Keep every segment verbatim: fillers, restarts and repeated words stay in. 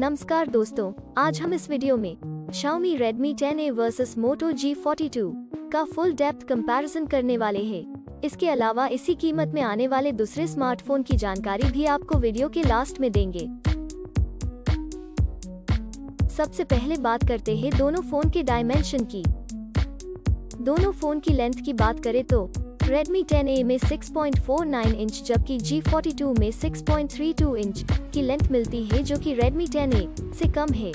नमस्कार दोस्तों, आज हम इस वीडियो में Xiaomi Redmi ten A versus Moto G forty two का फुल डेप्थ कंपैरिजन करने वाले हैं। इसके अलावा इसी कीमत में आने वाले दूसरे स्मार्टफोन की जानकारी भी आपको वीडियो के लास्ट में देंगे। सबसे पहले बात करते हैं दोनों फोन के डायमेंशन की। दोनों फोन की लेंथ की बात करें तो Redmi टेन ए में six point four nine inch जबकि जी फोर्टी टू में six point three two inch की लेंथ मिलती है, जो कि Redmi टेन ए से कम है।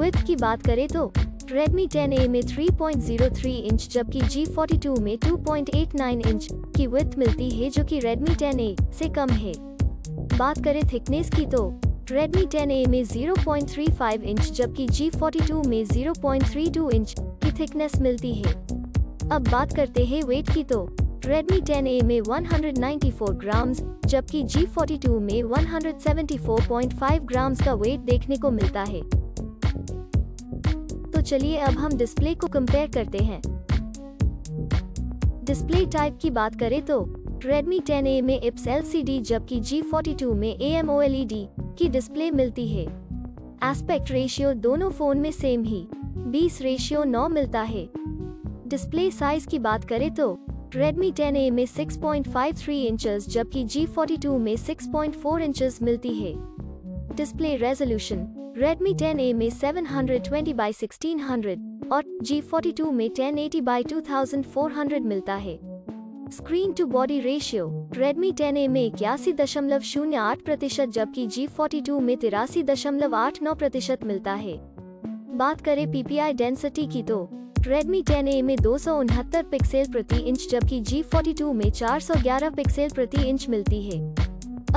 विड्थ की बात करें तो Redmi टेन ए में three point zero three inch जबकि जी फोर्टी टू में two point eight nine inch की विड्थ मिलती है, जो कि Redmi टेन ए से कम है। बात करें थिकनेस की तो Redmi टेन ए में zero point three five inch जबकि जी फोर्टी टू में zero point three two inch की थिकनेस मिलती है। अब बात करते हैं वेट की तो Redmi टेन ए में one hundred ninety four grams जबकि जी फोर्टी टू में one hundred seventy four point five grams का वेट देखने को मिलता है। तो चलिए अब हम डिस्प्ले को कंपेयर करते हैं। डिस्प्ले टाइप की बात करें तो Redmi टेन ए में I P S L C D जबकि जी फोर्टी टू में AMOLED की डिस्प्ले मिलती है। एस्पेक्ट रेशियो दोनों फोन में सेम ही बीस रेशियो नौ मिलता है। डिस्प्ले साइज की बात करें तो Redmi टेन ए में six point five three inches जबकि जी फोर्टी टू में सिक्स पॉइंट फोर इंचेस मिलती है। Display resolution Redmi ten A में seven twenty by sixteen hundred और जी फोर्टी टू में ten eighty by two thousand four hundred मिलता है। Screen to body ratio Redmi ten A में इक्यासी दशमलव शून्य आठ प्रतिशत जबकि जी फोर्टी टू में तिरासी दशमलव आठ नौ प्रतिशत मिलता है। बात करें पी पी आई डेंसिटी की तो Redmi टेन ए में दो सौ उनहत्तर पिक्सल प्रति इंच जबकि जी फोर्टी टू में चार सौ ग्यारह पिक्सल प्रति इंच मिलती है।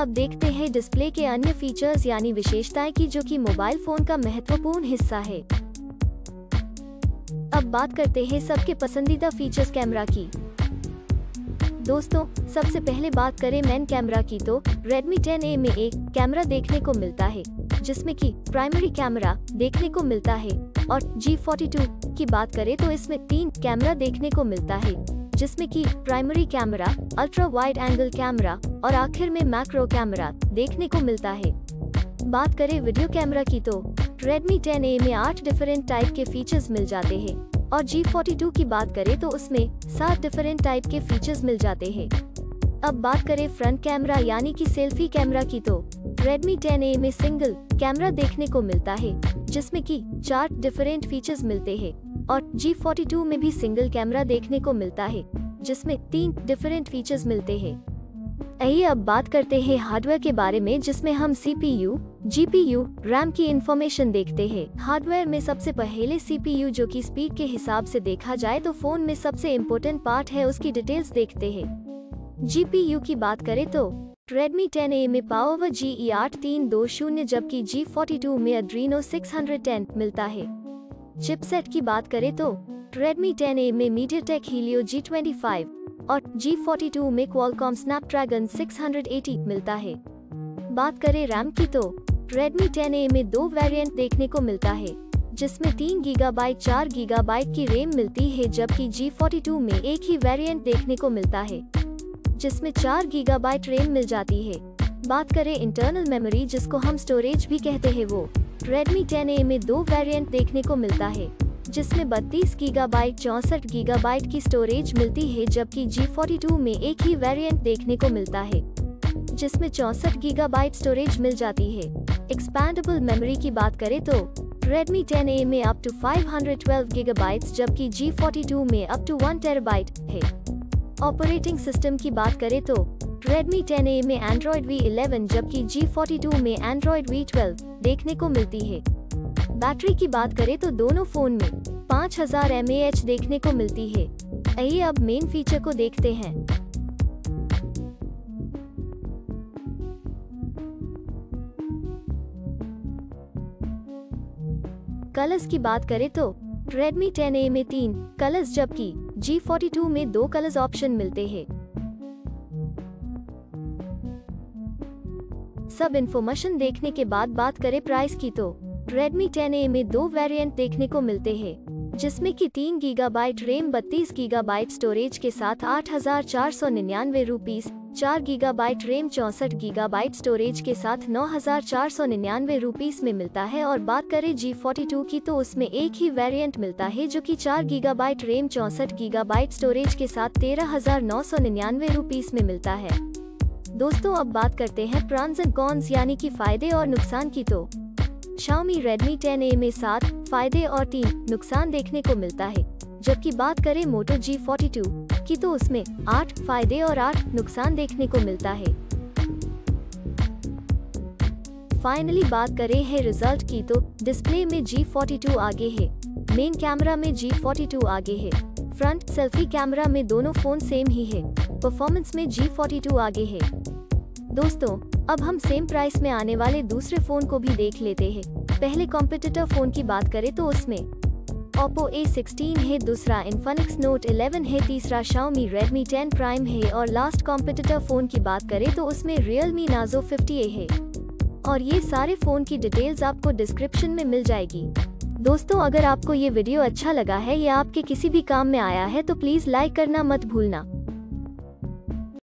अब देखते हैं डिस्प्ले के अन्य फीचर्स यानी विशेषताएं की, जो कि मोबाइल फोन का महत्वपूर्ण हिस्सा है। अब बात करते हैं सबके पसंदीदा फीचर्स कैमरा की। दोस्तों, सबसे पहले बात करें मेन कैमरा की तो Redmi टेन ए में एक कैमरा देखने को मिलता है, जिसमें कि प्राइमरी कैमरा देखने को मिलता है, और जी फोर्टी टू की बात करें तो इसमें तीन कैमरा देखने को मिलता है, जिसमें कि primary camera, ultra wide angle camera और आखिर में मैक्रो कैमरा देखने को मिलता है। बात करें वीडियो कैमरा की तो Redmi टेन ए में आठ डिफरेंट टाइप के फीचर्स मिल जाते हैं और जी फोर्टी टू की बात करें तो उसमें सात डिफरेंट टाइप के फीचर्स मिल जाते हैं। अब बात करें फ्रंट कैमरा यानी कि सेल्फी कैमरा की तो Redmi टेन ए में सिंगल कैमरा देखने को मिलता है, जिसमें कि चार डिफरेंट फीचर्स मिलते हैं, और जी फोर्टी टू में भी सिंगल कैमरा देखने को मिलता है, जिसमें तीन डिफरेंट फीचर्स मिलते हैं। आइए अब बात करते हैं हार्डवेयर के बारे में, जिसमें हम सीपीयू, जीपीयू, रैम की इंफॉर्मेशन देखते हैं। हार्डवेयर में सबसे पहले सीपीयू, जो कि स्पीड के हिसाब से देखा जाए तो फोन में सबसे इम्पोर्टेंट पार्ट है, उसकी डिटेल्स देखते हैं। जीपीयू की बात करें तो Redmi टेन ए में PowerVR जी एट तीन दो शून्य जबकि जी फोर्टी टू में Adreno सिक्स हंड्रेड टेन मिलता है। चिपसेट की बात करें तो Redmi टेन ए में MediaTek Helio G twenty five और जी फोर्टी टू में Qualcomm Snapdragon सिक्स एटी मिलता है। बात करें रैम की तो Redmi टेन ए में दो वेरिएंट देखने को मिलता है, जिसमें तीन गीगाबाइट चार गीगाबाइट की रैम मिलती है, जबकि जी फोर्टी टू में एक ही वेरिएंट देखने को मिलता है, जिसमें चार गीगाबाइट रैम मिल जाती है। बात करें इंटरनल मेमोरी, जिसको हम स्टोरेज भी कहते हैं, वो Redmi टेन ए में दो वेरिएंट देखने को मिलता है, जिसमें बत्तीस गीगाबाइट चौंसठ गीगाबाइट की स्टोरेज मिलती है, जबकि जी फोर्टी टू में एक ही वेरिएंट देखने को मिलता है, जिसमें चौंसठ गीगाबाइट स्टोरेज मिल जाती है। एक्सपैंडेबल मेमोरी की बात करें तो Redmi टेन ए में up to five hundred twelve gigabyte जबकि जी फोर्टी टू में अप टू वन टेराबाइट है। ऑपरेटिंग सिस्टम की बात करें तो Redmi टेन ए में Android वी इलेवन जबकि जी फोर्टी टू में Android वी ट्वेल्व देखने को मिलती है। बैटरी की बात करें तो दोनों फोन में पाँच हज़ार एम ए एच देखने को मिलती है। आइए अब मेन फीचर को देखते हैं। कलर्स की बात करें तो Redmi टेन ए में तीन कलर्स जबकि जी फोर्टी टू में दो कलर्स ऑप्शन मिलते हैं। सब इन्फॉर्मेशन देखने के बाद बात करें प्राइस की तो Redmi टेन ए में दो वेरिएंट देखने को मिलते हैं, जिसमें कि तीन गीगाबाइट रैम बत्तीस गीगाबाइट स्टोरेज के साथ आठ हज़ार चार सौ निन्यानवे रुपीस चार गीगाबाइट रैम चौसठ गीगाबाइट स्टोरेज के साथ नौ हजार चार सौ निन्यानवे रुपीस में मिलता है। और बात करें जी फोर्टी टू की तो उसमें एक ही वेरिएंट मिलता है जो कि चार गीगाबाइट रैम चौसठ गीगाबाइट स्टोरेज के साथ तेरह हजार नौ सौ निन्यानवे रुपीस में मिलता है। दोस्तों अब बात करते हैं प्रॉन्स एंड कॉन्स यानी कि फायदे और नुकसान की। तो Xiaomi Redmi टेन ए में सात फायदे और तीन नुकसान देखने को मिलता है, जबकि बात करें Moto जी फोर्टी टू की तो उसमें आठ फायदे और आठ नुकसान देखने को मिलता है। फाइनली बात करें है रिजल्ट की तो डिस्प्ले में जी फोर्टी टू आगे है, मेन कैमरा में जी फोर्टी टू आगे है, फ्रंट सेल्फी कैमरा में दोनों फोन सेम ही है, परफॉर्मेंस में जी फोर्टी टू आगे है। दोस्तों अब हम सेम प्राइस में आने वाले दूसरे फोन को भी देख लेते हैं। पहले कॉम्पिटिटर फोन की बात करें तो उसमें OPPO ए सिक्सटीन है, दूसरा Infinix Note इलेवन है, तीसरा Xiaomi Redmi टेन Prime है और लास्ट कॉम्पिटिटर फोन की बात करें तो उसमें Realme Narzo फिफ्टी ए है। और ये सारे फोन की डिटेल्स आपको डिस्क्रिप्शन में मिल जाएगी। दोस्तों अगर आपको ये वीडियो अच्छा लगा है या आपके किसी भी काम में आया है तो प्लीज लाइक करना मत भूलना।